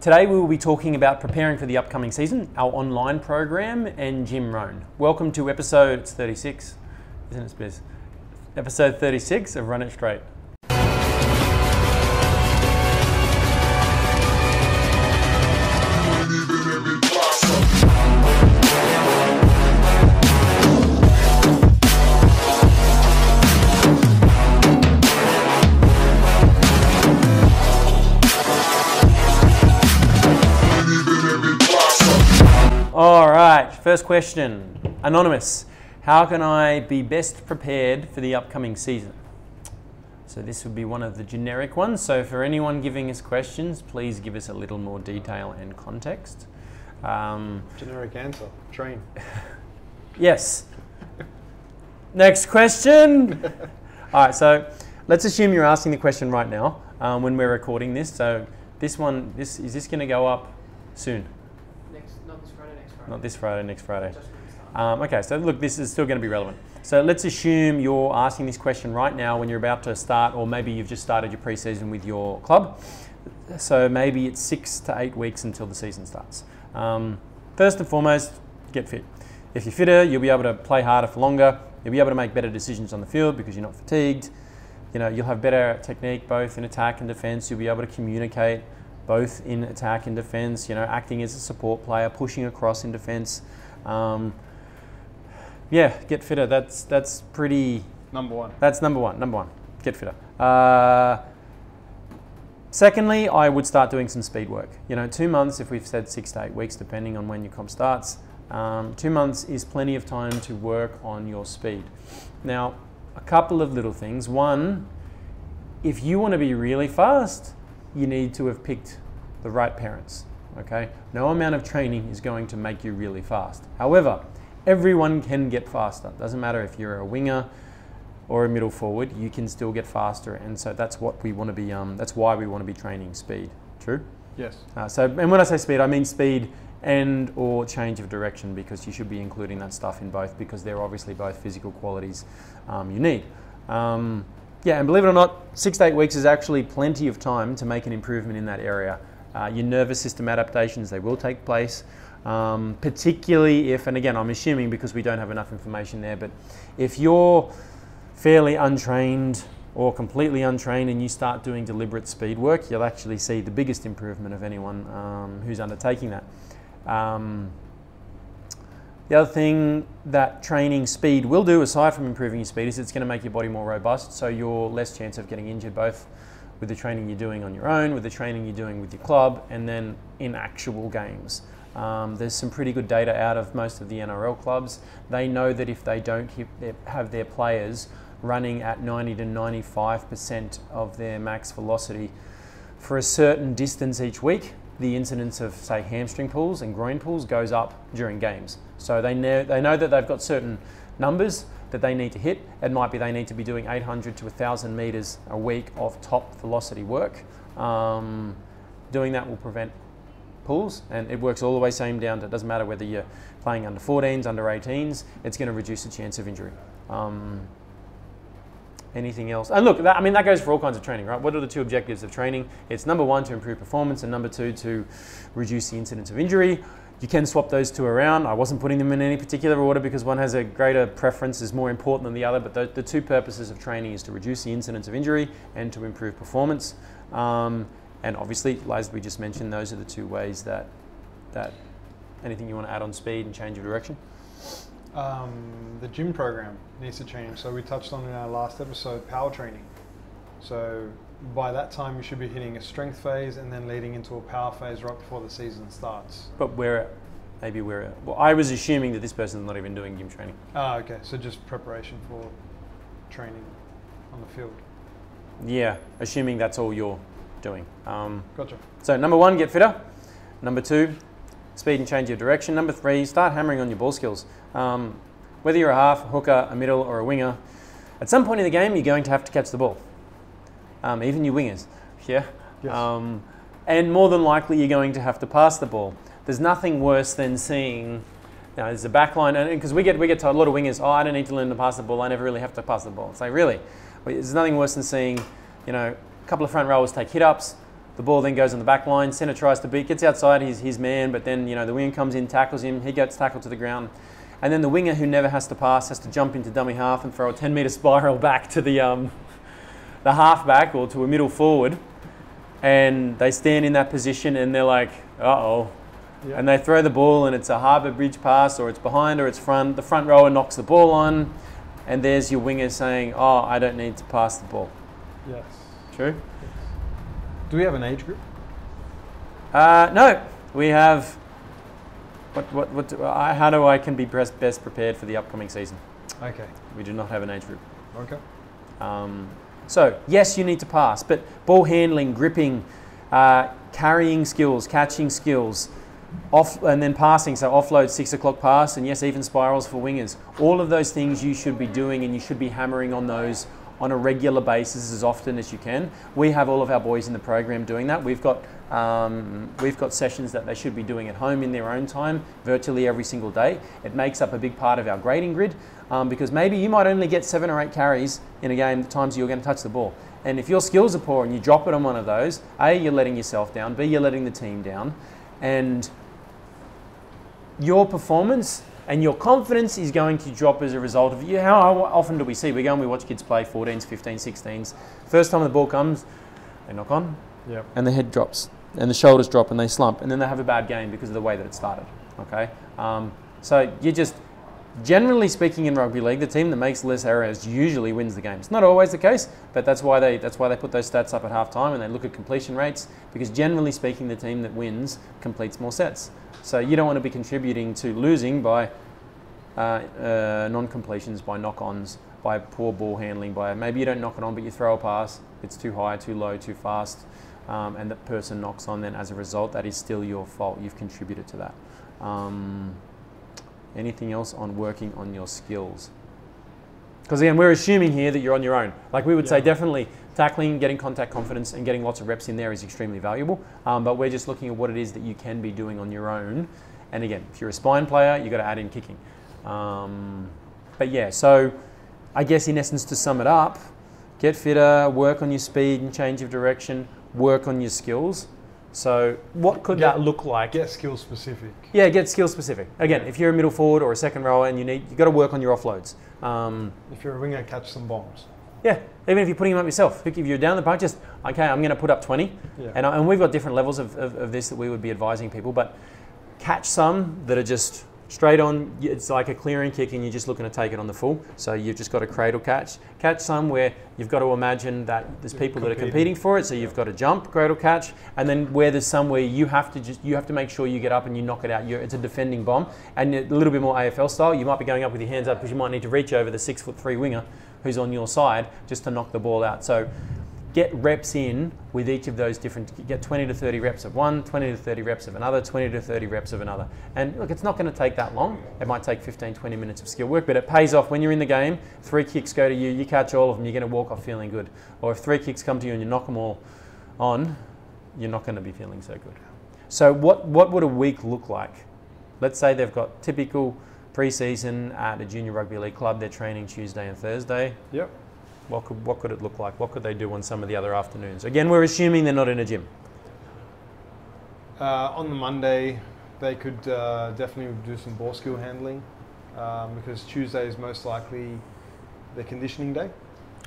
Today we will be talking about preparing for the upcoming season, our online program, and Jim Rohn. Welcome to episode 36, isn't it, Biz? Episode 36 of Run It Straight. First question, anonymous. How can I be best prepared for the upcoming season? So this would be one of the generic ones. So for anyone giving us questions, please give us a little more detail and context. Generic answer, train. Yes. Next question. All right, so let's assume you're asking the question right now when we're recording this. So this one, is this gonna go up soon? Not this Friday, next Friday. Okay, so look, this is still going to be relevant. So let's assume you're asking this question right now when you're about to start, or maybe you've just started your pre-season with your club. So maybe it's 6 to 8 weeks until the season starts. First and foremost, get fit. If you're fitter, you'll be able to play harder for longer. You'll be able to make better decisions on the field because you're not fatigued. You know, you'll have better technique both in attack and defense. You'll be able to communicate both in attack and defence, you know, acting as a support player, pushing across in defence. Yeah, get fitter. That's pretty... Number one. That's number one. Get fitter. Secondly, I would start doing some speed work. You know, 2 months, if we've said 6 to 8 weeks, depending on when your comp starts, 2 months is plenty of time to work on your speed. Now, a couple of little things. One, if you want to be really fast, you need to have picked the right parents, okay? No amount of training is going to make you really fast. However, everyone can get faster. It doesn't matter if you're a winger or a middle forward, you can still get faster. And so that's what we want to be, that's why we want to be training speed. True? Yes. And when I say speed, I mean speed and or change of direction, because you should be including that stuff in both, because they're obviously both physical qualities you need. Yeah, and believe it or not, 6 to 8 weeks is actually plenty of time to make an improvement in that area. Your nervous system adaptations, they will take place, particularly if, and again, I'm assuming because we don't have enough information there, but if you're fairly untrained or completely untrained and you start doing deliberate speed work, you'll actually see the biggest improvement of anyone who's undertaking that. The other thing that training speed will do, aside from improving your speed, is it's going to make your body more robust, so you're less chance of getting injured, both with the training you're doing on your own, with the training you're doing with your club, and then in actual games. There's some pretty good data out of most of the NRL clubs. They know that if they don't have their players running at 90 to 95% of their max velocity for a certain distance each week, the incidence of, say, hamstring pulls and groin pulls goes up during games. So they know that they've got certain numbers that they need to hit. It might be they need to be doing 800 to 1,000 meters a week of top velocity work. Doing that will prevent pulls, and it works all the way same down to, it doesn't matter whether you're playing under 14s, under 18s, it's going to reduce the chance of injury. Anything else? And look, that, I mean, that goes for all kinds of training, right? What are the two objectives of training? It's number one, to improve performance, and number two, to reduce the incidence of injury. You can swap those two around. I wasn't putting them in any particular order because one has a greater preference, is more important than the other, but the two purposes of training is to reduce the incidence of injury and to improve performance. And obviously, as we just mentioned, those are the two ways that anything you want to add on speed and change of direction? The gym program needs to change. So we touched on in our last episode, power training. So by that time you should be hitting a strength phase and then leading into a power phase right before the season starts. But well, I was assuming that this person's not even doing gym training. Ah, okay. So just preparation for training on the field. Yeah, assuming that's all you're doing. Gotcha. So number one, get fitter. Number two, speed and change your direction. Number three, start hammering on your ball skills. Whether you're a half, a hooker, a middle, or a winger, at some point in the game, you're going to have to catch the ball. Even your wingers, yeah? Yes. And more than likely, you're going to have to pass the ball. There's nothing worse than seeing, you know, there's a back line, because we get told, a lot of wingers, oh, I don't need to learn to pass the ball, I never really have to pass the ball. It's like, really? There's nothing worse than seeing, you know, a couple of front rowers take hit-ups, The ball then goes on the back line. Center tries to beat, gets outside his man, but then, you know, the winger comes in, tackles him. He gets tackled to the ground. And then the winger, who never has to pass, has to jump into dummy half and throw a 10-meter spiral back to the halfback or to a middle forward. And they stand in that position and they're like, uh-oh. Yep. And they throw the ball and it's a Harbour Bridge pass, or it's behind, or it's front. The front rower knocks the ball on, and there's your winger saying, oh, I don't need to pass the ball. Yes. True? Yes. Do we have an age group? No. We have... how do I can be best prepared for the upcoming season? Okay. We do not have an age group. Okay. So, yes, you need to pass, but ball handling, gripping, carrying skills, catching skills, and then passing, so offload, 6 o'clock pass, and yes, even spirals for wingers. All of those things you should be doing, and you should be hammering on those on a regular basis as often as you can. We have all of our boys in the program doing that. We've got sessions that they should be doing at home in their own time virtually every single day. It makes up a big part of our grading grid, because maybe you might only get 7 or 8 carries in a game, the times you're going to touch the ball. And if your skills are poor and you drop it on one of those, A, you're letting yourself down, B, you're letting the team down. And your performance and your confidence is going to drop as a result of you. How often do we see? We go and we watch kids play 14s, 15s, 16s. First time the ball comes, they knock on. Yep. And the head drops, and the shoulders drop, and they slump, and then they have a bad game because of the way that it started. Okay, so you just, generally speaking, in rugby league, the team that makes less errors usually wins the game. It's not always the case, but that's why they put those stats up at halftime, and they look at completion rates, because generally speaking, the team that wins completes more sets. So you don't want to be contributing to losing by non-completions, by knock-ons, by poor ball handling, by maybe you don't knock it on, but you throw a pass, it's too high, too low, too fast. And the person knocks on, then as a result, that is still your fault. You've contributed to that. Anything else on working on your skills? Because again, we're assuming here that you're on your own. Like we would say, definitely tackling, getting contact confidence, and getting lots of reps in there is extremely valuable. But we're just looking at what it is that you can be doing on your own. And again, if you're a spine player, you've got to add in kicking. But yeah, so I guess in essence, to sum it up, get fitter, work on your speed and change of direction, work on your skills. So what could that look like? Get skill specific. Yeah, get skill specific. Again, if you're a middle forward or a second rower and you've got to work on your offloads. If you're a winger, catch some bombs. Yeah, even if you're putting them up yourself. If you're down the park, just, okay, I'm going to put up 20. Yeah. And we've got different levels of this that we would be advising people, but catch some that are just straight on. It's like a clearing kick and you're just looking to take it on the full. So you've just got a cradle catch. Catch some where you've got to imagine that there's people that are competing for it. So you've got to jump, cradle catch. And then where there's some where you have to make sure you get up and you knock it out. It's a defending bomb. And a little bit more AFL style, you might be going up with your hands up because you might need to reach over the 6'3" winger who's on your side just to knock the ball out. So get reps in with each of those different, get 20 to 30 reps of one, 20 to 30 reps of another, 20 to 30 reps of another. And look, it's not going to take that long. It might take 15, 20 minutes of skill work, but it pays off when you're in the game. 3 kicks go to you, you catch all of them, you're going to walk off feeling good. Or if 3 kicks come to you and you knock them all on, you're not going to be feeling so good. So what would a week look like? Let's say they've got typical pre-season at a junior rugby league club. They're training Tuesday and Thursday. Yep. What could it look like? What could they do on some of the other afternoons? Again, we're assuming they're not in a gym. On the Monday, they could definitely do some ball skill handling, because Tuesday is most likely their conditioning day.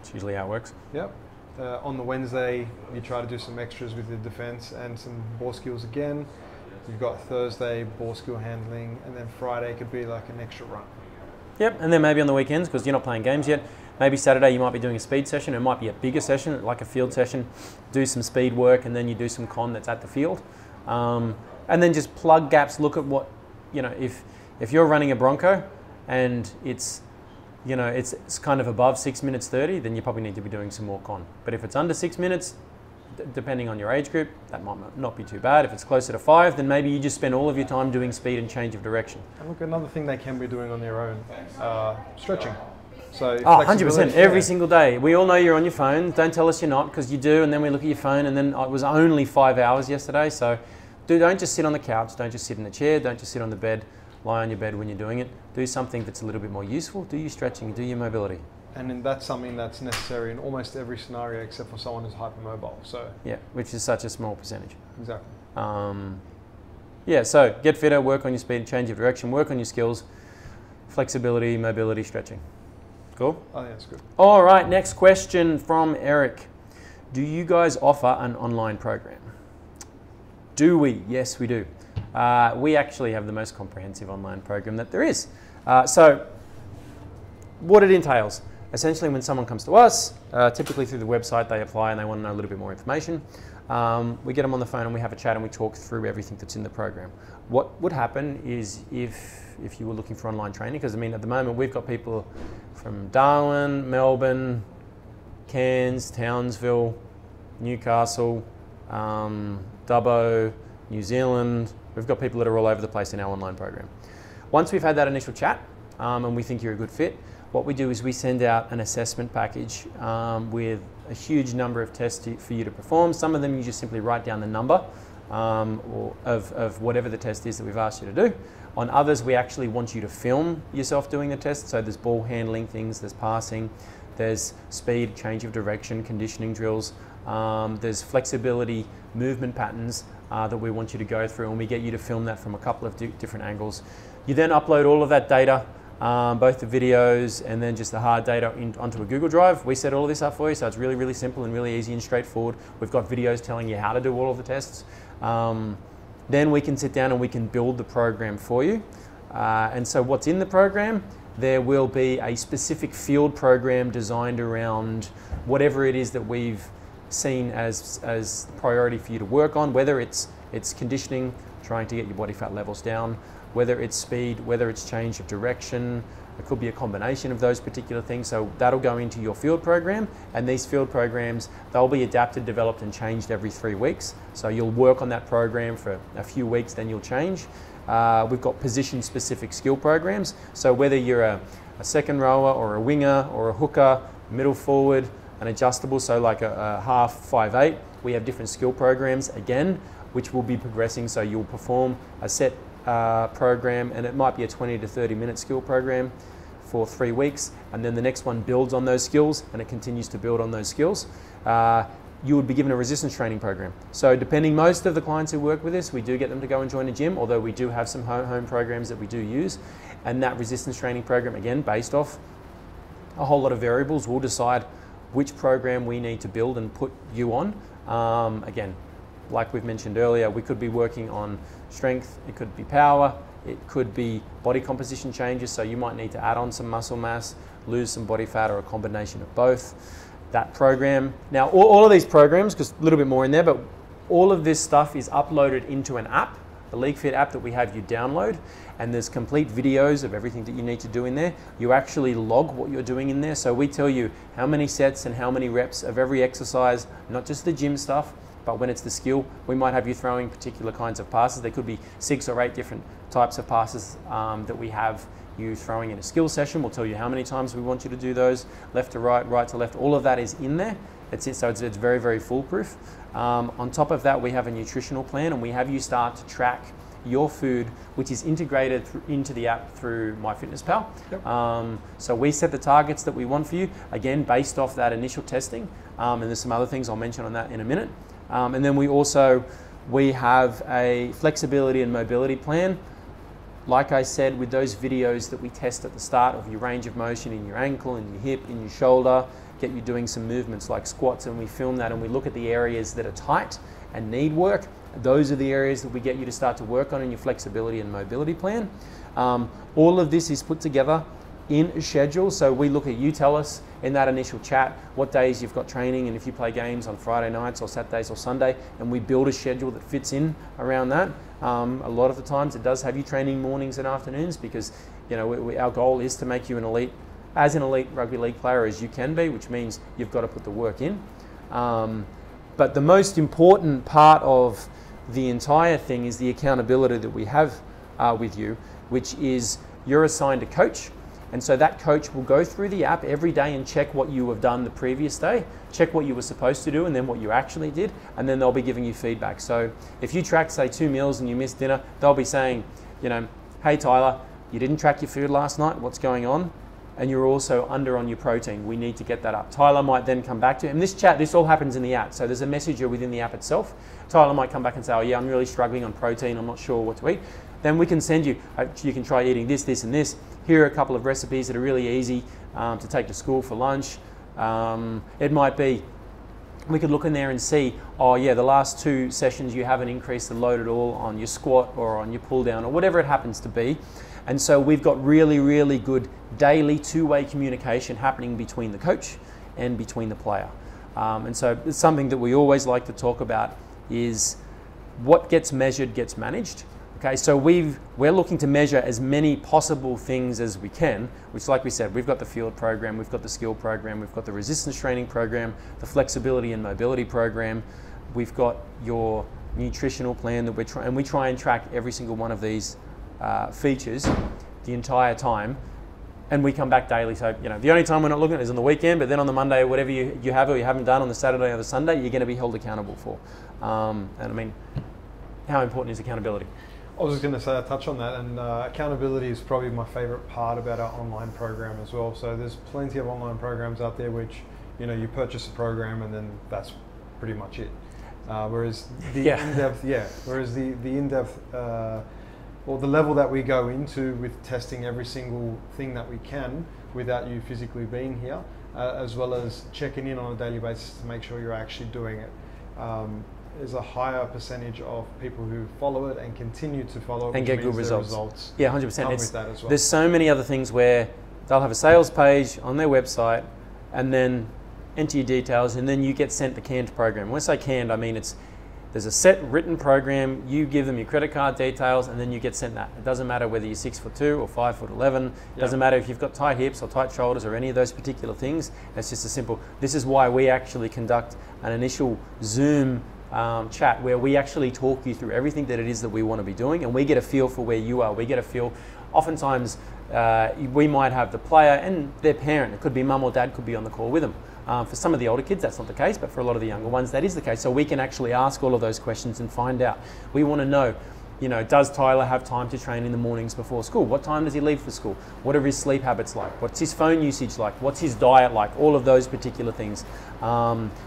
It's usually how it works. Yep. On the Wednesday, you try to do some extras with the defense and some ball skills again. You've got Thursday, ball skill handling, and then Friday could be like an extra run. Yep, and then maybe on the weekends, because you're not playing games yet, maybe Saturday you might be doing a speed session. It might be a bigger session, like a field session. Do some speed work, and then you do some con that's at the field. And then just plug gaps, look at what, you know, if you're running a Bronco and it's, you know, it's kind of above 6 minutes 30, then you probably need to be doing some more con. But if it's under 6 minutes, depending on your age group, that might not be too bad. If it's closer to 5, then maybe you just spend all of your time doing speed and change of direction. And look, another thing they can be doing on their own, stretching. So 100%, every single day. We all know you're on your phone. Don't tell us you're not, because you do, and then we look at your phone, and then it was only 5 hours yesterday. So don't just sit on the couch, don't just sit in the chair, don't just sit on the bed, lie on your bed when you're doing it. Do something that's a little bit more useful. Do your stretching, do your mobility. And that's something that's necessary in almost every scenario except for someone who's hypermobile. So yeah, which is such a small percentage. Exactly. Yeah, so get fitter, work on your speed, change of direction, work on your skills, flexibility, mobility, stretching. Cool? Oh, yeah, that's good. All right, next question from Eric. Do you guys offer an online program? Do we? Yes, we do. We actually have the most comprehensive online program that there is. So what it entails, essentially when someone comes to us, typically through the website they apply and they want to know a little bit more information. We get them on the phone and we have a chat and we talk through everything that's in the program. What would happen is if you were looking for online training, because I mean at the moment we've got people from Darwin, Melbourne, Cairns, Townsville, Newcastle, Dubbo, New Zealand. We've got people that are all over the place in our online program. Once we've had that initial chat and we think you're a good fit, what we do is we send out an assessment package with a huge number of tests for you to perform. Some of them you just simply write down the number of whatever the test is that we've asked you to do. On others, we actually want you to film yourself doing the test. So there's ball handling things, there's passing, there's speed, change of direction, conditioning drills, there's flexibility, movement patterns that we want you to go through, and we get you to film that from a couple of different angles. You then upload all of that data, both the videos and then just the hard data onto a Google Drive. We set all of this up for you, so it's really, really simple and really easy and straightforward. We've got videos telling you how to do all of the tests. Then we can sit down and we can build the program for you. And so what's in the program? There will be a specific field program designed around whatever it is that we've seen as priority for you to work on, whether it's conditioning, trying to get your body fat levels down, whether it's speed, whether it's change of direction. It could be a combination of those particular things. So that'll go into your field program, and these field programs, they'll be adapted, developed and changed every 3 weeks. So you'll work on that program for a few weeks, then you'll change. We've got position specific skill programs. So whether you're a second rower or a winger or a hooker, middle forward, an adjustable, so like a half, 5/8, we have different skill programs again, which will be progressing. So you'll perform a set program, and it might be a 20 to 30 minute skill program for 3 weeks, and then the next one builds on those skills and it continues to build on those skills. You would be given a resistance training program. So depending, most of the clients who work with us, we do get them to go and join a gym, although we do have some home programs that we do use, and that resistance training program, again, based off a whole lot of variables, we'll decide which program we need to build and put you on. Again, like we've mentioned earlier, we could be working on strength, it could be power, it could be body composition changes, so you might need to add on some muscle mass, lose some body fat, or a combination of both. That program, now all of these programs, because a little bit more in there, but all of this stuff is uploaded into an app, the LeagueFit app that we have you download, and there's complete videos of everything that you need to do in there. You actually log what you're doing in there, so we tell you how many sets and how many reps of every exercise, not just the gym stuff, but when it's the skill, we might have you throwing particular kinds of passes. There could be 6 or 8 different types of passes that we have you throwing in a skill session. We'll tell you how many times we want you to do those, left to right, right to left. All of that is in there. That's it. So it's very, very foolproof. On top of that, we have a nutritional plan, and we have you start to track your food, which is integrated into the app through MyFitnessPal. Yep. So we set the targets that we want for you, again, based off that initial testing. And there's some other things I'll mention on that in a minute. And then we have a flexibility and mobility plan. Like I said, with those videos that we test at the start of your range of motion in your ankle, in your hip, in your shoulder, get you doing some movements like squats, and we film that and we look at the areas that are tight and need work. Those are the areas that we get you to start to work on in your flexibility and mobility plan. All of this is put together in a schedule, so we look at, you tell us in that initial chat what days you've got training, and if you play games on Friday nights or Saturdays or Sunday, and we build a schedule that fits in around that. A lot of the times it does have you training mornings and afternoons, because you know our goal is to make you as an elite rugby league player as you can be, which means you've got to put the work in. But the most important part of the entire thing is the accountability that we have with you, which is you're assigned a coach. And so that coach will go through the app every day and check what you have done the previous day, check what you were supposed to do and then what you actually did, and then they'll be giving you feedback. So if you track, say, 2 meals and you missed dinner, they'll be saying, you know, hey Tyler, you didn't track your food last night, what's going on? and you're also under on your protein. We need to get that up. Tyler might then come back to him. This chat, this all happens in the app. So there's a messenger within the app itself. Tyler might come back and say, oh yeah, I'm really struggling on protein. I'm not sure what to eat. Then we can send you, you can try eating this, this, and this. Here are a couple of recipes that are really easy to take to school for lunch. It might be, we could look in there and see, oh yeah, the last two sessions you haven't increased the load at all on your squat or on your pull down or whatever it happens to be. And so we've got really, really good daily two-way communication happening between the coach and between the player. And so it's something that we always like to talk about is what gets measured gets managed. Okay, so we're looking to measure as many possible things as we can, which, like we said, we've got the field program, we've got the skill program, we've got the resistance training program, the flexibility and mobility program, we've got your nutritional plan that we try and track every single one of these features the entire time, and we come back daily. So you know, the only time we're not looking at is on the weekend, but then on the Monday, whatever you have or you haven't done on the Saturday or the Sunday, you're going to be held accountable for. And I mean, how important is accountability? I was just going to say, I touch on that, and accountability is probably my favorite part about our online program as well. So there's plenty of online programs out there which, you know, you purchase a program and then that's pretty much it. Whereas the in-depth, or the level that we go into with testing every single thing that we can without you physically being here, as well as checking in on a daily basis to make sure you're actually doing it. Is a higher percentage of people who follow it and continue to follow it and get good results. Yeah, 100%. With that as well. There's so many other things where they'll have a sales page on their website and then enter your details and then you get sent the canned program. When I say canned, I mean there's a set written program, you give them your credit card details and then you get sent that. It doesn't matter whether you're 6'2" or 5'11", it doesn't matter if you've got tight hips or tight shoulders or any of those particular things. It's just a simple, this is why we actually conduct an initial Zoom chat where we actually talk you through everything that it is that we want to be doing, and we get a feel for where you are. We get a feel, oftentimes we might have the player and their parent, it could be mum or dad, could be on the call with them. For some of the older kids that's not the case, but for a lot of the younger ones that is the case. So we can actually ask all of those questions and find out. We want to know, you know, does Tyler have time to train in the mornings before school? What time does he leave for school? What are his sleep habits like? What's his phone usage like? What's his diet like? All of those particular things.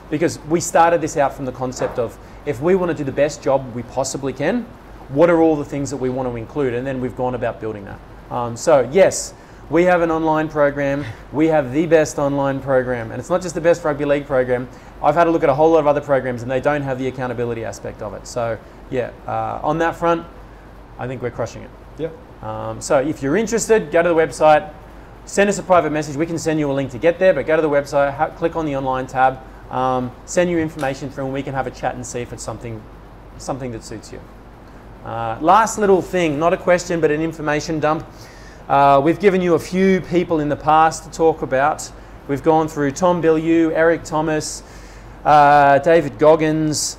Because we started this out from the concept of, if we want to do the best job we possibly can, what are all the things that we want to include? And then we've gone about building that. So yes, we have an online program. We have the best online program. And it's not just the best rugby league program. I've had a look at a whole lot of other programs and they don't have the accountability aspect of it. So yeah, on that front, I think we're crushing it. Yeah. So if you're interested, go to the website, send us a private message. We can send you a link to get there, but go to the website, click on the online tab, send your information through and we can have a chat and see if it's something that suits you. Last little thing, not a question, but an information dump. We've given you a few people in the past to talk about. We've gone through Tom Bilyeu, Eric Thomas, David Goggins,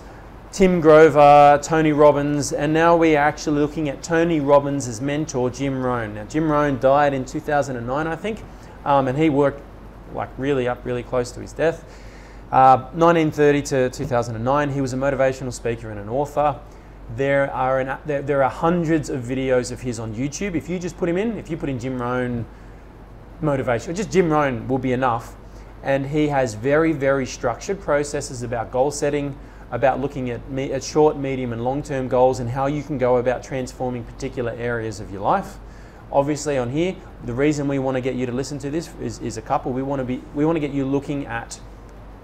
Tim Grover, Tony Robbins, and now we're actually looking at Tony Robbins' mentor, Jim Rohn. Now, Jim Rohn died in 2009, I think, and he worked like really close to his death. 1930 to 2009, he was a motivational speaker and an author. There are hundreds of videos of his on YouTube. If you just put him in, if you put in Jim Rohn motivation, or just Jim Rohn will be enough. And he has very, very structured processes about goal setting, about looking at short, medium, and long-term goals and how you can go about transforming particular areas of your life. Obviously on here, the reason we want to get you to listen to this is a couple. We want to get you looking at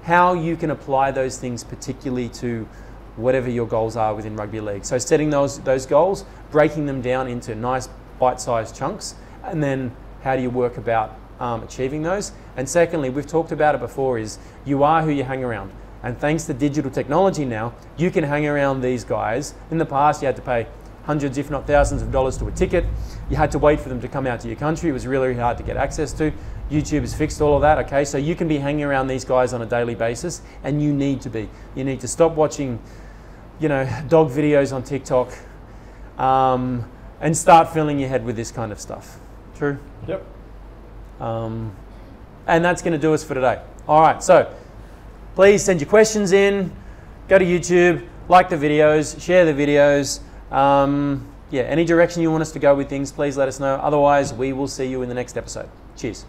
how you can apply those things particularly to whatever your goals are within rugby league. So setting those goals, breaking them down into nice bite-sized chunks, and then how do you work about achieving those. And secondly, we've talked about it before, is you are who you hang around. And thanks to digital technology now, you can hang around these guys. In the past, you had to pay hundreds, if not thousands of dollars to a ticket. You had to wait for them to come out to your country. It was really hard to get access to. YouTube has fixed all of that, okay? So you can be hanging around these guys on a daily basis, and you need to be. You need to stop watching, you know, dog videos on TikTok and start filling your head with this kind of stuff. True? Yep. And that's going to do us for today. All right, so please send your questions in, go to YouTube, like the videos, share the videos. Yeah, any direction you want us to go with things, please let us know. Otherwise, we will see you in the next episode. Cheers.